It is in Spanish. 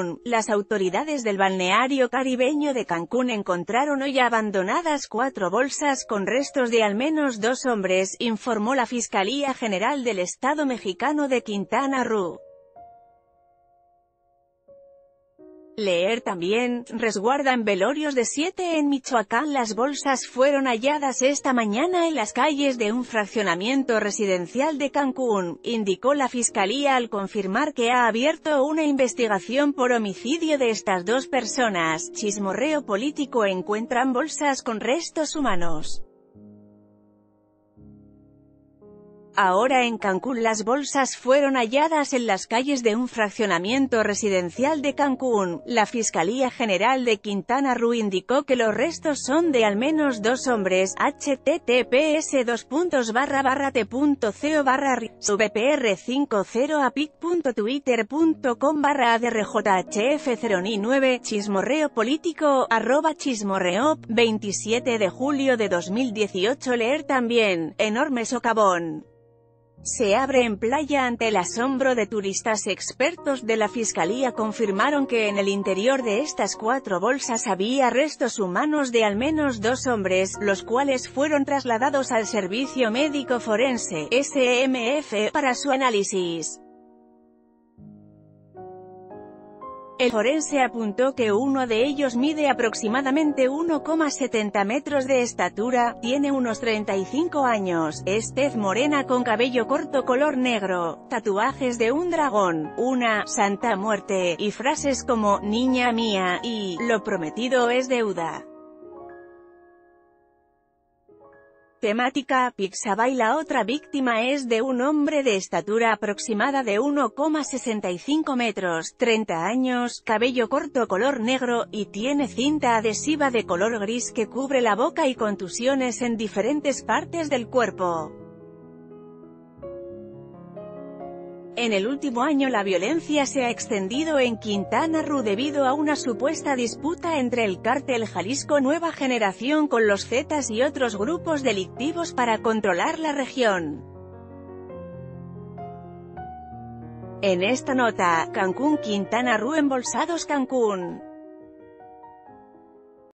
Cancún, las autoridades del balneario caribeño de Cancún encontraron hoy abandonadas 4 bolsas con restos de al menos 2 hombres, informó la Fiscalía General del Estado mexicano de Quintana Roo. Leer también, resguardan velorios de 7 en Michoacán. Las bolsas fueron halladas esta mañana en las calles de un fraccionamiento residencial de Cancún, indicó la Fiscalía al confirmar que ha abierto una investigación por homicidio de estas 2 personas. Chismorreo político: encuentran bolsas con restos humanos. Ahora en Cancún. Las bolsas fueron halladas en las calles de un fraccionamiento residencial de Cancún. La Fiscalía General de Quintana Roo indicó que los restos son de al menos 2 hombres. https://t.co/subpr50apic.twitter.com/adrjhf09. Chismorreo político, @chismorreop, 27 de julio de 2018. Leer también, enorme socavón se abre en playa ante el asombro de turistas. Expertos de la Fiscalía confirmaron que en el interior de estas 4 bolsas había restos humanos de al menos 2 hombres, los cuales fueron trasladados al Servicio Médico Forense (SMF) para su análisis. El forense apuntó que uno de ellos mide aproximadamente 1,70 metros de estatura, tiene unos 35 años, es tez morena con cabello corto color negro, tatuajes de un dragón, una Santa Muerte, y frases como «niña mía» y «lo prometido es deuda». Temática: Pixabay. La otra víctima es de un hombre de estatura aproximada de 1,65 metros, 30 años, cabello corto color negro, y tiene cinta adhesiva de color gris que cubre la boca y contusiones en diferentes partes del cuerpo. En el último año la violencia se ha extendido en Quintana Roo debido a una supuesta disputa entre el Cártel Jalisco Nueva Generación con los Zetas y otros grupos delictivos para controlar la región. En esta nota, Cancún-Quintana Roo. Embolsados. Cancún.